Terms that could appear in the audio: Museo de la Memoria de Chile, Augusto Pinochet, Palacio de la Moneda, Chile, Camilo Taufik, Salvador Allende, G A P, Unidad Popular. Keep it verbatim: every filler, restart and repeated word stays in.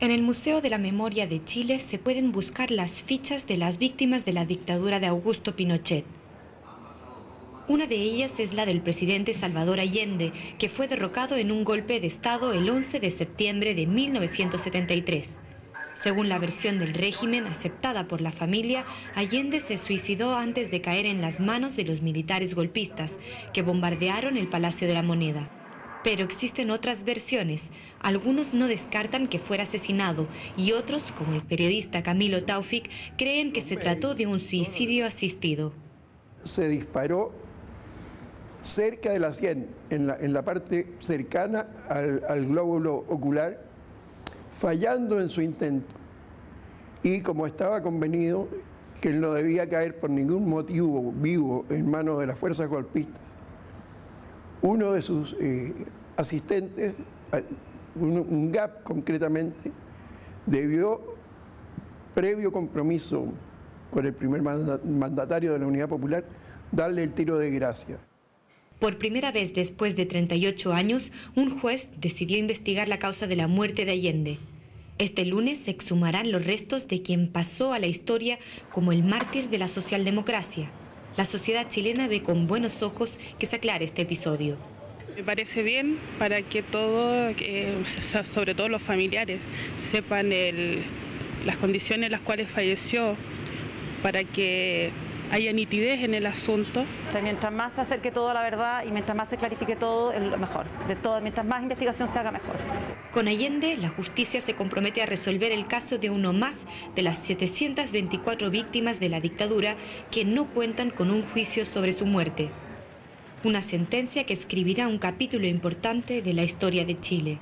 En el Museo de la Memoria de Chile se pueden buscar las fichas de las víctimas de la dictadura de Augusto Pinochet. Una de ellas es la del presidente Salvador Allende, que fue derrocado en un golpe de Estado el once de septiembre de mil novecientos setenta y tres. Según la versión del régimen aceptada por la familia, Allende se suicidó antes de caer en las manos de los militares golpistas, que bombardearon el Palacio de la Moneda. Pero existen otras versiones. Algunos no descartan que fuera asesinado y otros, como el periodista Camilo Taufik, creen que se trató de un suicidio asistido. Se disparó cerca de la sien, en la, en la parte cercana al, al glóbulo ocular, fallando en su intento. Y como estaba convenido que él no debía caer por ningún motivo vivo en manos de las fuerzas golpistas, uno de sus eh, asistentes, un, un G A P concretamente, debió, previo compromiso con el primer mandatario de la Unidad Popular, darle el tiro de gracia. Por primera vez después de treinta y ocho años, un juez decidió investigar la causa de la muerte de Allende. Este lunes se exhumarán los restos de quien pasó a la historia como el mártir de la socialdemocracia. La sociedad chilena ve con buenos ojos que se aclare este episodio. Me parece bien para que todos, eh, sobre todo los familiares, sepan el, las condiciones en las cuales falleció, para que haya nitidez en el asunto. Mientras más se acerque todo a la verdad y mientras más se clarifique todo, es lo mejor. De todo, mientras más investigación se haga, mejor. Con Allende, la justicia se compromete a resolver el caso de uno más de las setecientas veinticuatro víctimas de la dictadura que no cuentan con un juicio sobre su muerte. Una sentencia que escribirá un capítulo importante de la historia de Chile.